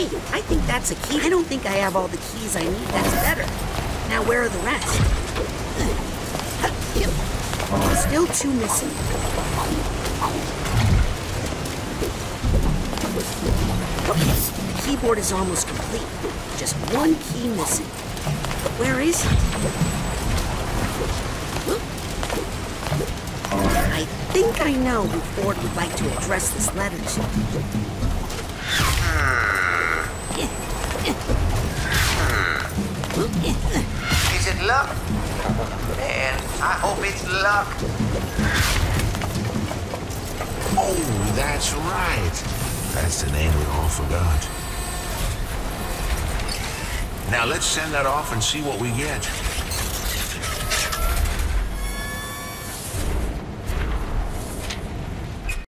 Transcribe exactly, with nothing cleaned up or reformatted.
Hey, I think that's a key. I don't think I have all the keys I need. That's better. Now where are the rest? Still two missing. The keyboard is almost complete. Just one key missing. Where is it? I think I know who Ford would like to address this letter to. Is it luck? Man, I hope it's luck. Oh, that's right. That's the name we all forgot. Now let's send that off and see what we get.